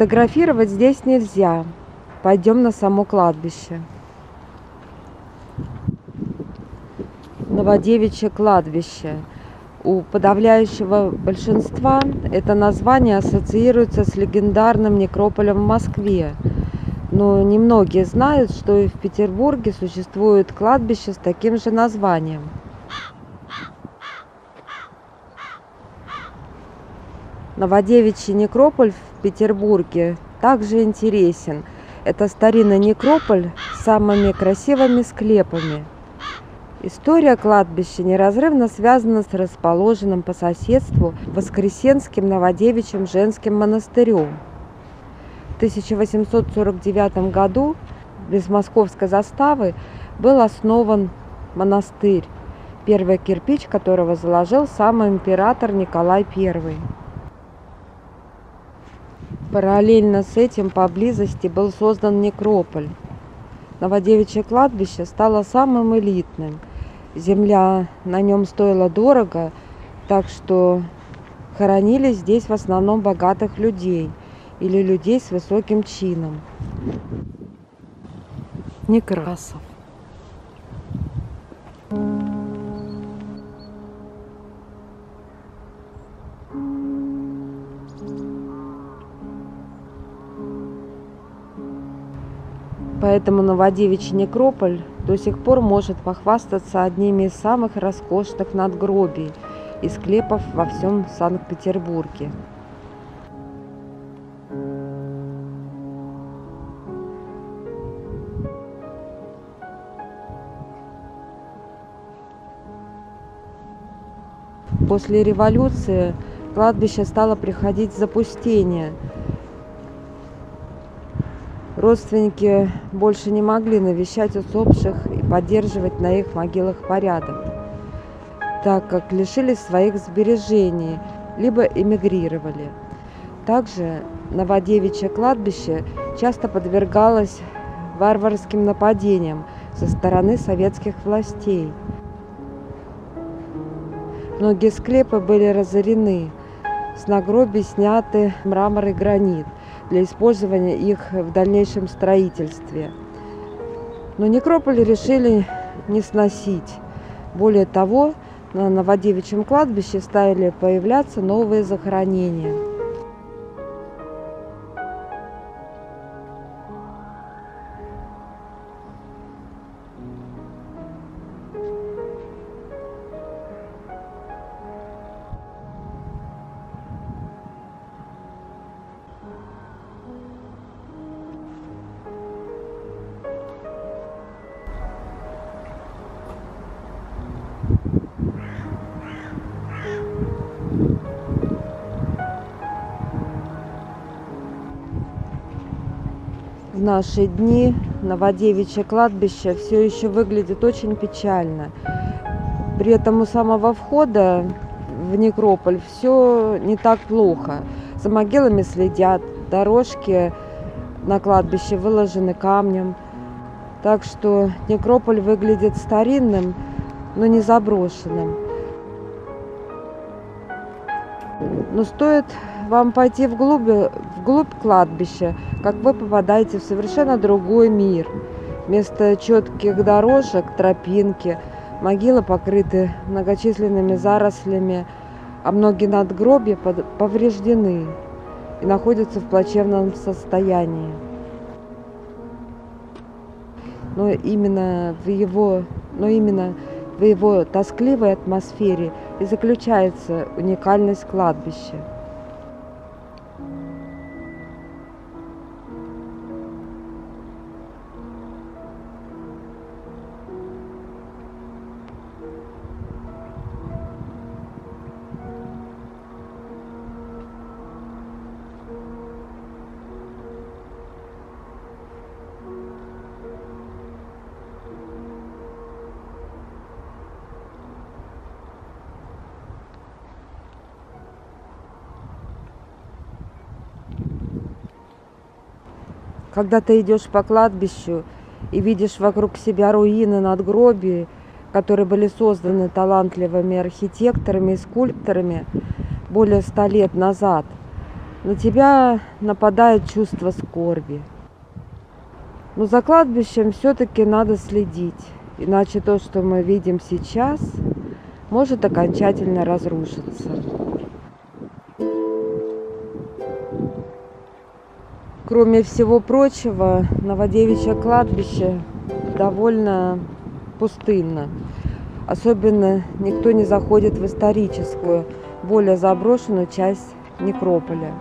Фотографировать здесь нельзя. Пойдем на само кладбище. Новодевичье кладбище. У подавляющего большинства это название ассоциируется с легендарным некрополем в Москве. Но немногие знают, что и в Петербурге существует кладбище с таким же названием. Новодевичий некрополь в Петербурге также интересен. Это старинный некрополь с самыми красивыми склепами. История кладбища неразрывно связана с расположенным по соседству Воскресенским Новодевичьим женским монастырем. В 1849 году без московской заставы был основан монастырь, первый кирпич которого заложил сам император Николай I. Параллельно с этим поблизости был создан некрополь. Новодевичье кладбище стало самым элитным. Земля на нем стоила дорого, так что хоронили здесь в основном богатых людей или людей с высоким чином. Некрасов. Поэтому Новодевичий некрополь до сих пор может похвастаться одними из самых роскошных надгробий и склепов во всем Санкт-Петербурге. После революции кладбище стало приходить в запустение. Родственники больше не могли навещать усопших и поддерживать на их могилах порядок, так как лишились своих сбережений, либо эмигрировали. Также Новодевичье кладбище часто подвергалось варварским нападениям со стороны советских властей. Многие склепы были разорены, с надгробий сняты мрамор и гранит для использования их в дальнейшем строительстве. Но некрополь решили не сносить. Более того, на Новодевичьем кладбище стали появляться новые захоронения. В наши дни Новодевичье кладбище все еще выглядит очень печально. При этом у самого входа в некрополь все не так плохо. За могилами следят, дорожки на кладбище выложены камнем. Так что некрополь выглядит старинным, но не заброшенным. Но стоит вам пойти вглубь кладбища, как вы попадаете в совершенно другой мир. Вместо четких дорожек, тропинки, могилы покрыты многочисленными зарослями, а многие надгробия повреждены и находятся в плачевном состоянии. Но именно в его тоскливой атмосфере и заключается уникальность кладбища. Когда ты идешь по кладбищу и видишь вокруг себя руины надгробий, которые были созданы талантливыми архитекторами и скульпторами более 100 лет назад, на тебя нападает чувство скорби. Но за кладбищем все-таки надо следить, иначе то, что мы видим сейчас, может окончательно разрушиться. Кроме всего прочего, Новодевичье кладбище довольно пустынно. Особенно никто не заходит в историческую, более заброшенную часть некрополя.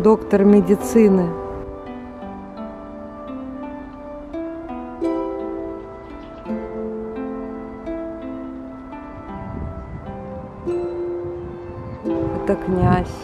Доктор медицины. Это князь.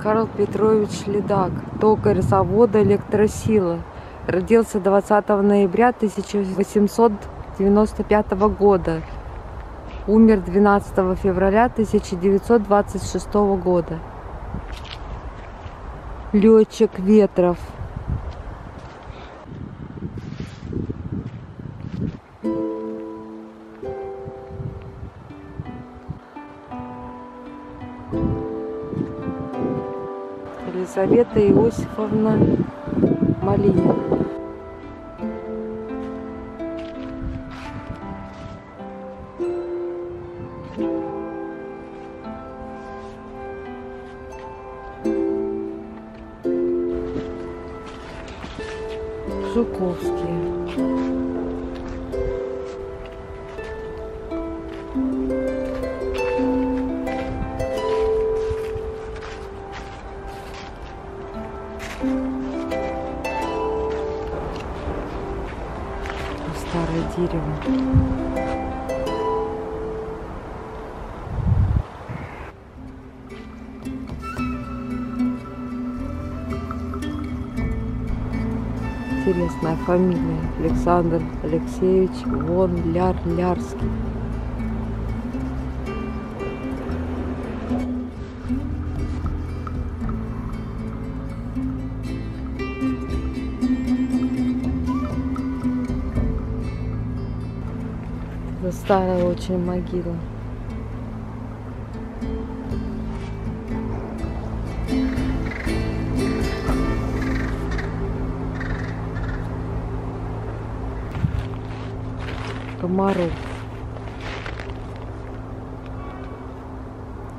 Карл Петрович Ледак, токарь завода «Электросила», родился 20 ноября 1895 года, умер 12 февраля 1926 года. Летчик Ветров. Вета Иосифовна Малинина. Жуковские. Интересная фамилия. Александр Алексеевич Вон Ляр-Лярский. Старая очень могила. Комаров.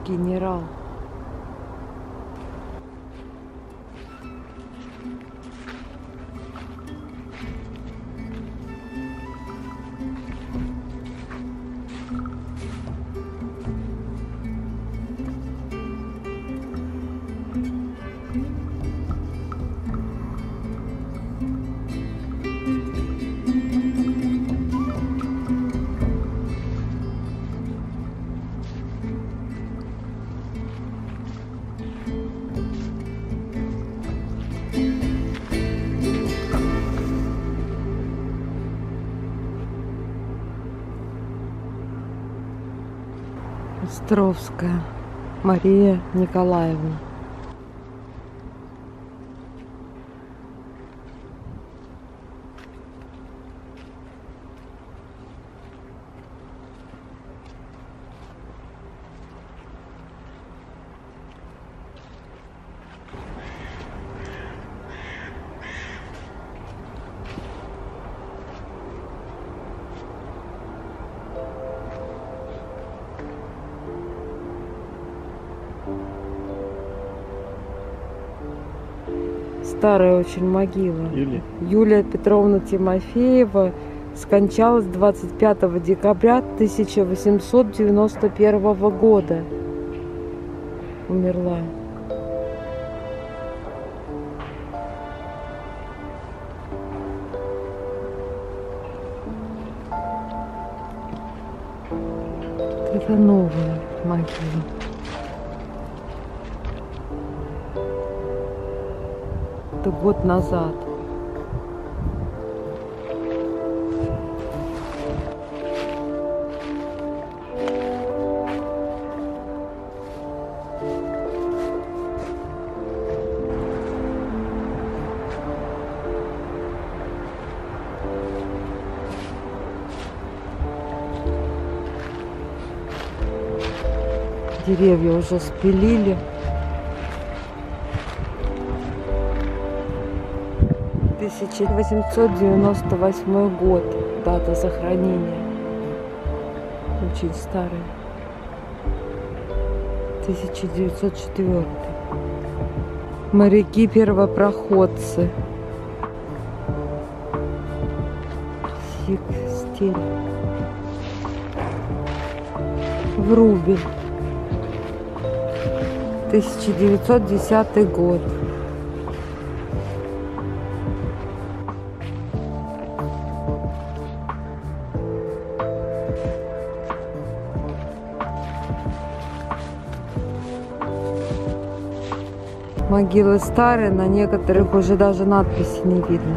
Генерал. Островская Мария Николаевна. Старая очень могила. Юлия Петровна Тимофеева скончалась 25 декабря 1891 года. Умерла. Это новая могила. Это год назад. Деревья уже спилили. В 1898 год, дата захоронения, очень старый, 1904. Моряки-первопроходцы. Сикстен Врубин, 1910 год. Могилы старые, на некоторых уже даже надписи не видно.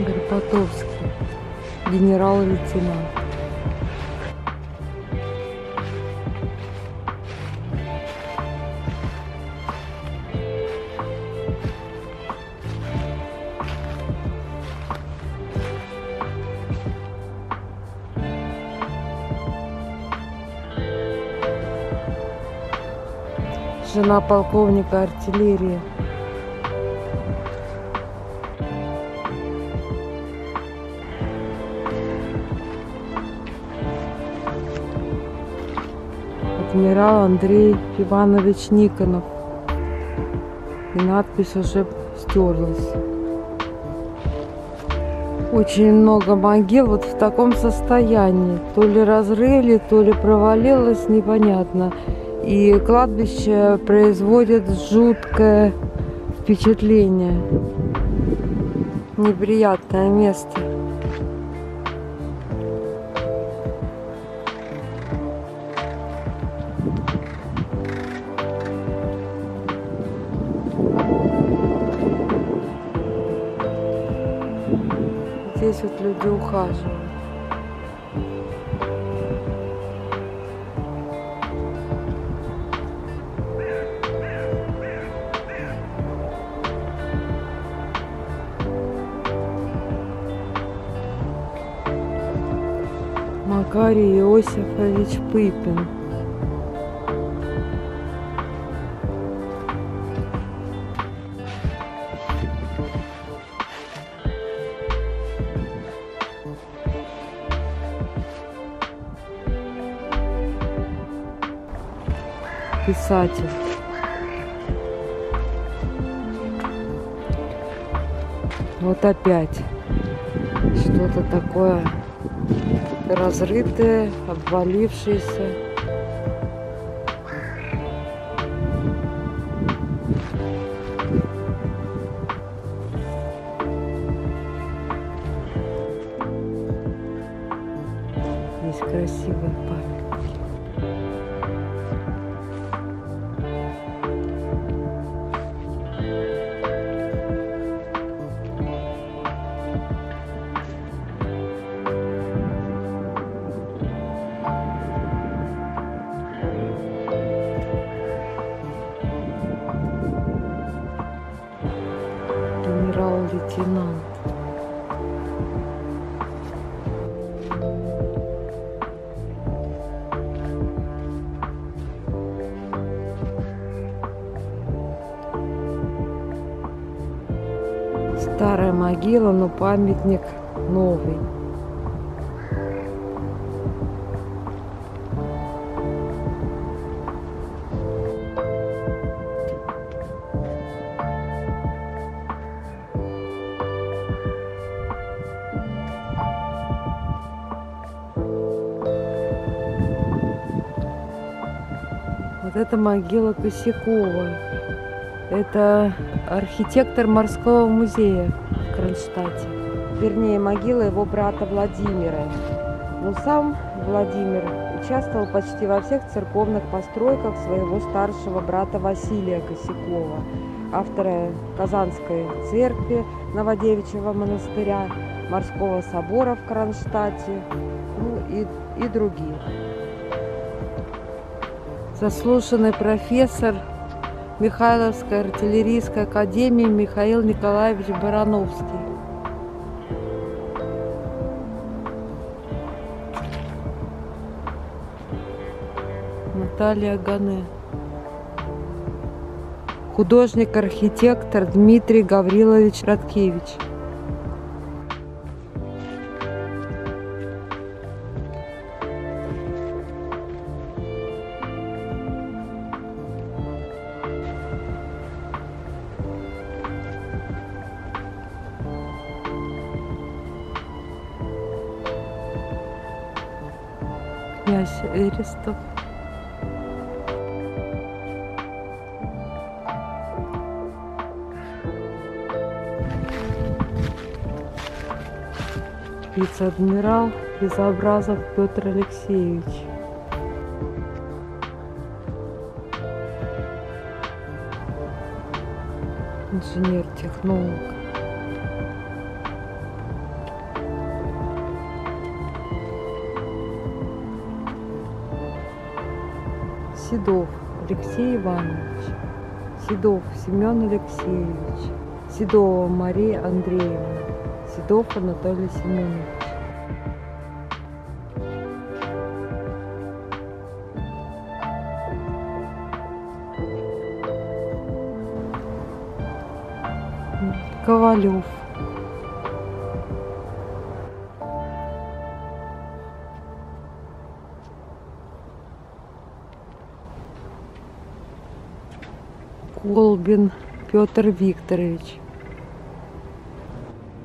Гербатовский, генерал-лейтенант. Жена полковника артиллерии. Адмирал Андрей Иванович Никонов. И надпись уже стерлась. Очень много могил вот в таком состоянии. То ли разрыли, то ли провалилось, непонятно. И кладбище производит жуткое впечатление. Неприятное место. Здесь вот люди ухаживают. Гарри Иосифович Пыпин. Писатель. Вот опять что-то такое. Разрытые, обвалившиеся. Здесь красивая память. генерал-лейтенант. Старая могила, но памятник новый. Вот это могила Косякова. Это архитектор морского музея в Кронштадте. Вернее, могила его брата Владимира. Но сам Владимир участвовал почти во всех церковных постройках своего старшего брата Василия Косякова, автора Казанской церкви Новодевичьего монастыря, Морского собора в Кронштадте, и других. Заслуженный профессор Михайловской артиллерийской академии Михаил Николаевич Барановский. Наталья Гане. Художник-архитектор Дмитрий Гаврилович Радкевич. Эристов. Вице-адмирал Безобразов Петр Алексеевич. Инженер-технолог. Седов Алексей Иванович, Седов Семен Алексеевич, Седова Мария Андреевна, Седов Анатолий Семенович. Ковалев. Колбин Петр Викторович.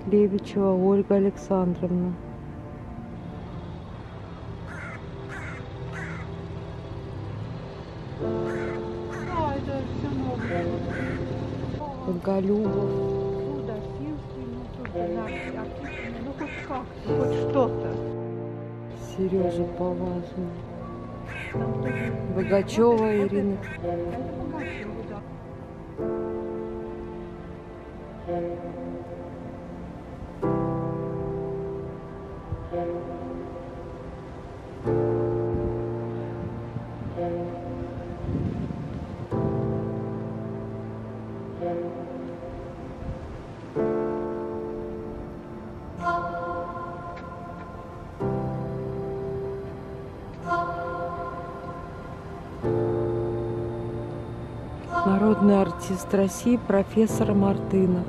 Левичева Ольга Александровна. Голюбов. Ну хоть как, хоть что-то. Сережа Поважный. Богачёва Ирина. Народный артист России профессор Мартынов.